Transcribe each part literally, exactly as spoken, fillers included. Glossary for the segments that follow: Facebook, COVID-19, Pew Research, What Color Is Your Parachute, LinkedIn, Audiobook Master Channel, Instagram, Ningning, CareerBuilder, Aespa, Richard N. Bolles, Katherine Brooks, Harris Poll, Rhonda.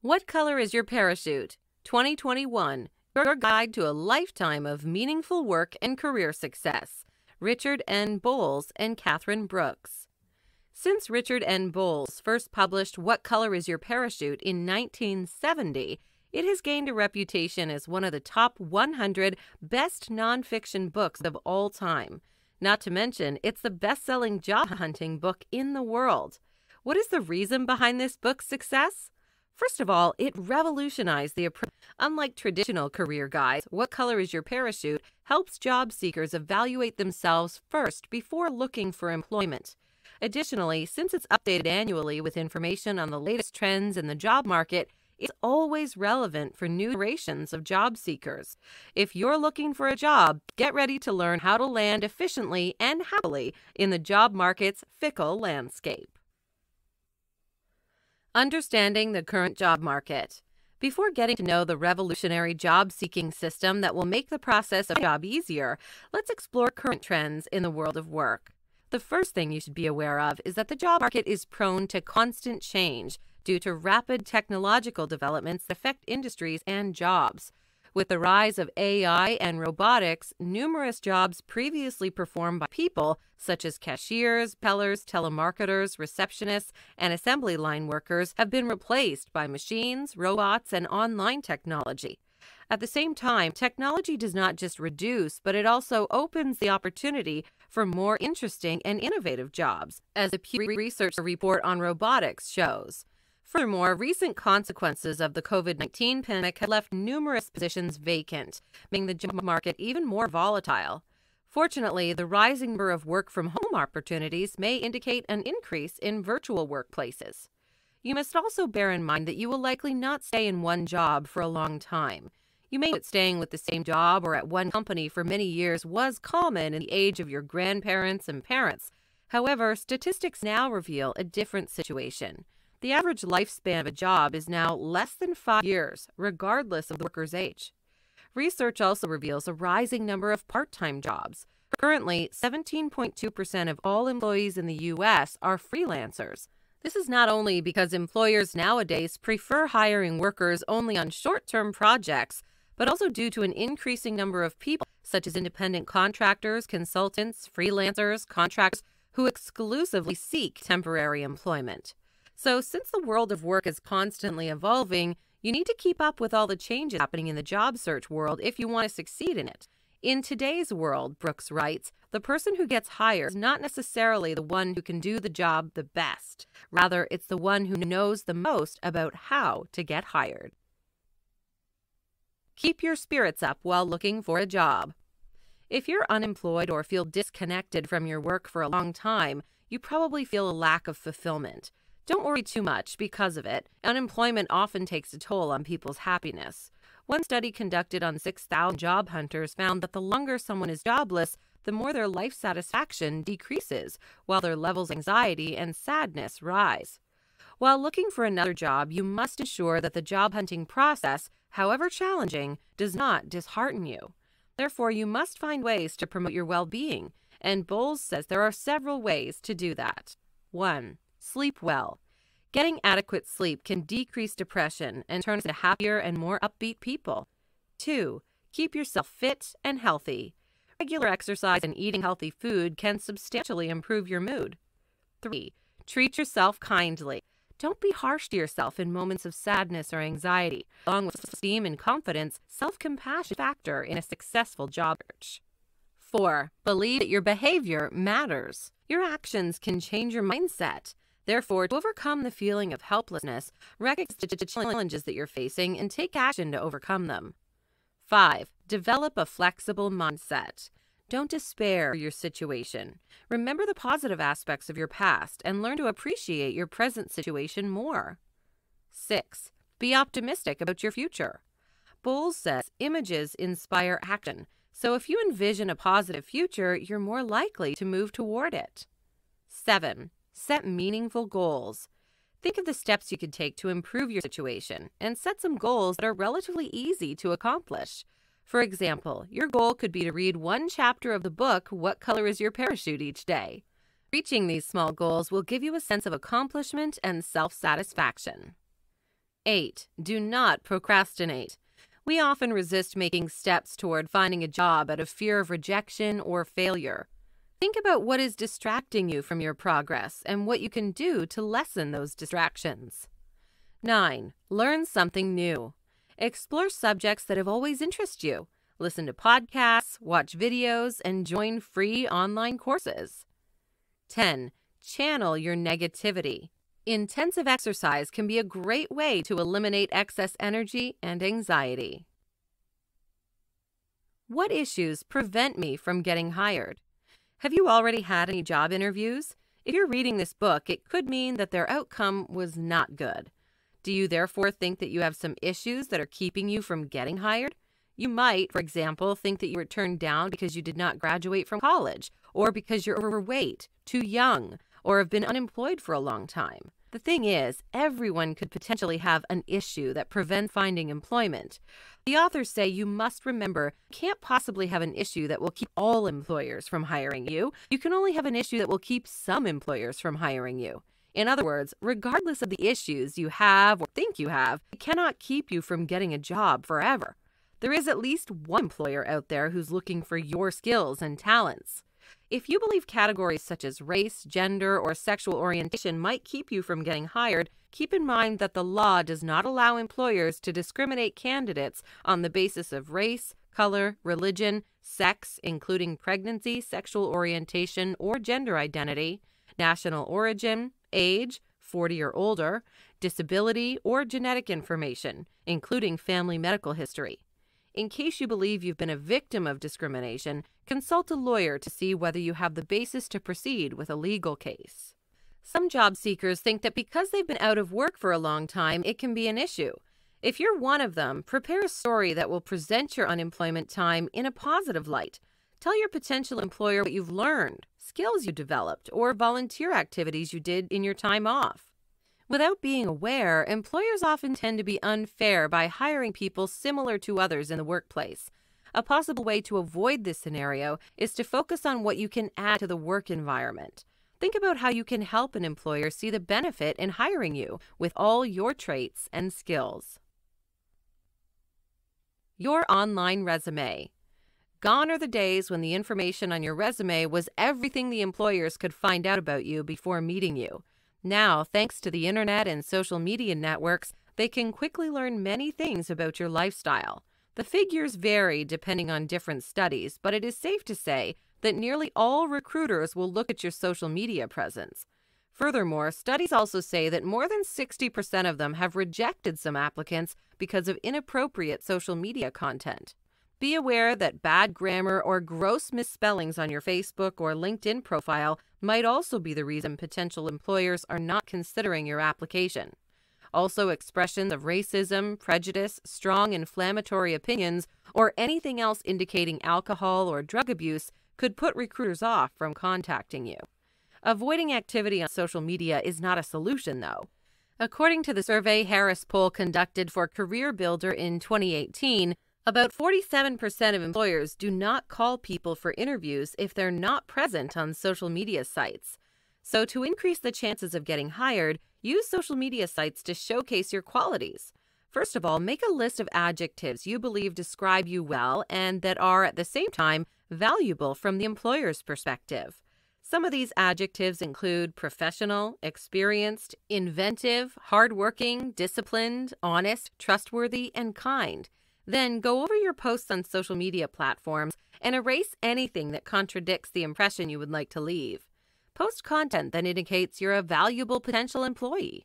What Color Is Your Parachute? twenty twenty-one, Your Guide to a Lifetime of Meaningful Work and Career Success. Richard N. Bolles and Katherine Brooks. Since Richard N. Bolles first published What Color Is Your Parachute in nineteen seventy, it has gained a reputation as one of the top one hundred best nonfiction books of all time. Not to mention, it's the best-selling job-hunting book in the world. What is the reason behind this book's success? First of all, it revolutionized the approach. Unlike traditional career guides, What Color Is Your Parachute helps job seekers evaluate themselves first before looking for employment. Additionally, since it's updated annually with information on the latest trends in the job market, it's always relevant for new generations of job seekers. If you're looking for a job, get ready to learn how to land efficiently and happily in the job market's fickle landscape. Understanding the current job market. Before getting to know the revolutionary job-seeking system that will make the process of a job easier, let's explore current trends in the world of work. The first thing you should be aware of is that the job market is prone to constant change due to rapid technological developments that affect industries and jobs. With the rise of A I and robotics, numerous jobs previously performed by people, such as cashiers, tellers, telemarketers, receptionists, and assembly line workers, have been replaced by machines, robots, and online technology. At the same time, technology does not just reduce, but it also opens the opportunity for more interesting and innovative jobs, as a Pew Research report on robotics shows. Furthermore, recent consequences of the COVID nineteen pandemic have left numerous positions vacant, making the job market even more volatile. Fortunately, the rising number of work-from-home opportunities may indicate an increase in virtual workplaces. You must also bear in mind that you will likely not stay in one job for a long time. You may know that staying with the same job or at one company for many years was common in the age of your grandparents and parents. However, statistics now reveal a different situation. The average lifespan of a job is now less than five years, regardless of the worker's age. Research also reveals a rising number of part-time jobs. Currently, seventeen point two percent of all employees in the U S are freelancers. This is not only because employers nowadays prefer hiring workers only on short-term projects, but also due to an increasing number of people, such as independent contractors, consultants, freelancers, contractors, who exclusively seek temporary employment. So, since the world of work is constantly evolving, you need to keep up with all the changes happening in the job search world if you want to succeed in it. In today's world, Brooks writes, the person who gets hired is not necessarily the one who can do the job the best. Rather, it's the one who knows the most about how to get hired. Keep your spirits up while looking for a job. If you're unemployed or feel disconnected from your work for a long time, you probably feel a lack of fulfillment. Don't worry too much because of it. Unemployment often takes a toll on people's happiness. One study conducted on six thousand job hunters found that the longer someone is jobless, the more their life satisfaction decreases, while their levels of anxiety and sadness rise. While looking for another job, you must ensure that the job hunting process, however challenging, does not dishearten you. Therefore, you must find ways to promote your well-being, and Bolles says there are several ways to do that. One. Sleep well. Getting adequate sleep can decrease depression and turn us into happier and more upbeat people. Two. Keep yourself fit and healthy. Regular exercise and eating healthy food can substantially improve your mood. Three. Treat yourself kindly. Don't be harsh to yourself in moments of sadness or anxiety. Along with self-esteem and confidence, self-compassion is a factor in a successful job search. Four. Believe that your behavior matters. Your actions can change your mindset. Therefore, to overcome the feeling of helplessness, recognize the challenges that you're facing and take action to overcome them. Five. Develop a flexible mindset. Don't despair over your situation. Remember the positive aspects of your past and learn to appreciate your present situation more. Six. Be optimistic about your future. Bolles says images inspire action, so if you envision a positive future, you're more likely to move toward it. Seven. Set meaningful goals. Think of the steps you could take to improve your situation and set some goals that are relatively easy to accomplish. For example, your goal could be to read one chapter of the book, What Color Is Your Parachute, each day. Reaching these small goals will give you a sense of accomplishment and self-satisfaction. eight. Do not procrastinate. We often resist making steps toward finding a job out of fear of rejection or failure. Think about what is distracting you from your progress and what you can do to lessen those distractions. nine. Learn something new. Explore subjects that have always interested you. Listen to podcasts, watch videos, and join free online courses. ten. Channel your negativity. Intensive exercise can be a great way to eliminate excess energy and anxiety. What issues prevent me from getting hired? Have you already had any job interviews? If you're reading this book, it could mean that their outcome was not good. Do you therefore think that you have some issues that are keeping you from getting hired? You might, for example, think that you were turned down because you did not graduate from college, or because you're overweight, too young, or have been unemployed for a long time. The thing is, everyone could potentially have an issue that prevents finding employment. The authors say you must remember you can't possibly have an issue that will keep all employers from hiring you. You can only have an issue that will keep some employers from hiring you. In other words, regardless of the issues you have or think you have, it cannot keep you from getting a job forever. There is at least one employer out there who's looking for your skills and talents. If you believe categories such as race, gender, or sexual orientation might keep you from getting hired, keep in mind that the law does not allow employers to discriminate candidates on the basis of race, color, religion, sex, including pregnancy, sexual orientation, or gender identity, national origin, age, forty or older, disability, or genetic information, including family medical history. In case you believe you've been a victim of discrimination, consult a lawyer to see whether you have the basis to proceed with a legal case. Some job seekers think that because they've been out of work for a long time, it can be an issue. If you're one of them, prepare a story that will present your unemployment time in a positive light. Tell your potential employer what you've learned, skills you developed, or volunteer activities you did in your time off. Without being aware, employers often tend to be unfair by hiring people similar to others in the workplace. A possible way to avoid this scenario is to focus on what you can add to the work environment. Think about how you can help an employer see the benefit in hiring you with all your traits and skills. Your online resume. Gone are the days when the information on your resume was everything the employers could find out about you before meeting you. Now, thanks to the internet and social media networks, they can quickly learn many things about your lifestyle. The figures vary depending on different studies, but it is safe to say that nearly all recruiters will look at your social media presence. Furthermore, studies also say that more than sixty percent of them have rejected some applicants because of inappropriate social media content. Be aware that bad grammar or gross misspellings on your Facebook or LinkedIn profile might also be the reason potential employers are not considering your application. Also, expressions of racism, prejudice, strong inflammatory opinions, or anything else indicating alcohol or drug abuse could put recruiters off from contacting you. Avoiding activity on social media is not a solution, though. According to the survey Harris Poll conducted for CareerBuilder in twenty eighteen, about forty-seven percent of employers do not call people for interviews if they're not present on social media sites. So to increase the chances of getting hired, use social media sites to showcase your qualities. First of all, make a list of adjectives you believe describe you well and that are, at the same time, valuable from the employer's perspective. Some of these adjectives include professional, experienced, inventive, hardworking, disciplined, honest, trustworthy, and kind. Then go over your posts on social media platforms and erase anything that contradicts the impression you would like to leave. Post content that indicates you're a valuable potential employee.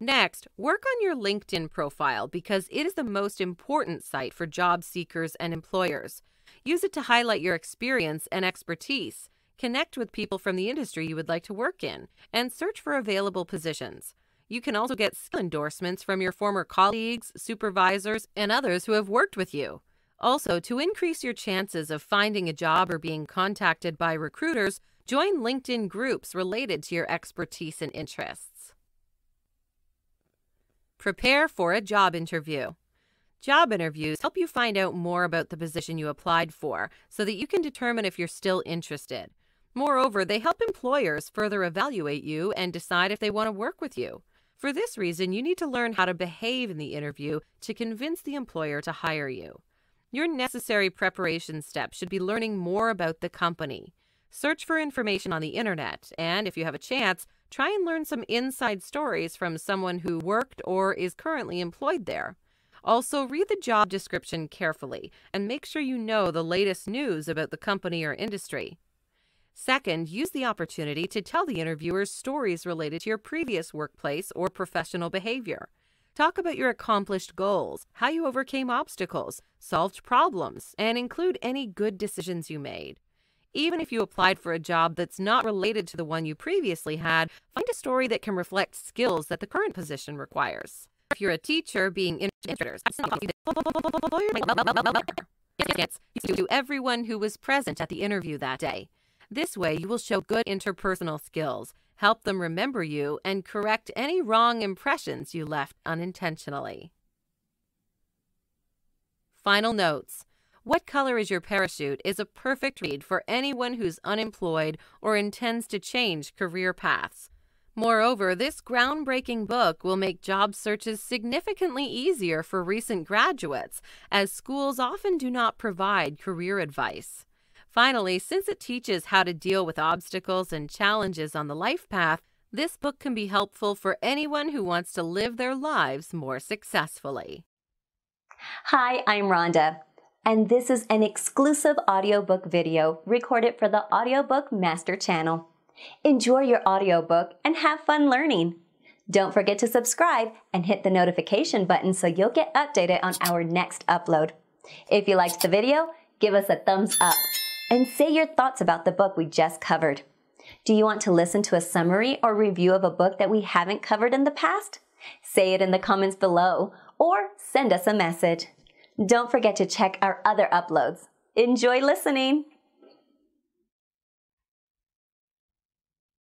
Next, work on your LinkedIn profile because it is the most important site for job seekers and employers. Use it to highlight your experience and expertise, connect with people from the industry you would like to work in, and search for available positions. You can also get skill endorsements from your former colleagues, supervisors, and others who have worked with you. Also, to increase your chances of finding a job or being contacted by recruiters, join LinkedIn groups related to your expertise and interests. Prepare for a job interview. Job interviews help you find out more about the position you applied for so that you can determine if you're still interested. Moreover, they help employers further evaluate you and decide if they want to work with you. For this reason, you need to learn how to behave in the interview to convince the employer to hire you. Your necessary preparation steps should be learning more about the company. Search for information on the internet, and if you have a chance, try and learn some inside stories from someone who worked or is currently employed there. Also, read the job description carefully and make sure you know the latest news about the company or industry. Second, use the opportunity to tell the interviewers stories related to your previous workplace or professional behavior. Talk about your accomplished goals, how you overcame obstacles, solved problems, and include any good decisions you made. Even if you applied for a job that's not related to the one you previously had, find a story that can reflect skills that the current position requires. If you're a teacher, being interpreters, to everyone who was present at the interview that day. This way, you will show good interpersonal skills, help them remember you, and correct any wrong impressions you left unintentionally. Final notes. What Color Is Your Parachute is a perfect read for anyone who's unemployed or intends to change career paths. Moreover, this groundbreaking book will make job searches significantly easier for recent graduates, as schools often do not provide career advice. Finally, since it teaches how to deal with obstacles and challenges on the life path, this book can be helpful for anyone who wants to live their lives more successfully. Hi, I'm Rhonda, and this is an exclusive audiobook video recorded for the Audiobook Master Channel. Enjoy your audiobook and have fun learning. Don't forget to subscribe and hit the notification button so you'll get updated on our next upload. If you liked the video, give us a thumbs up and say your thoughts about the book we just covered. Do you want to listen to a summary or review of a book that we haven't covered in the past? Say it in the comments below or send us a message. Don't forget to check our other uploads. Enjoy listening!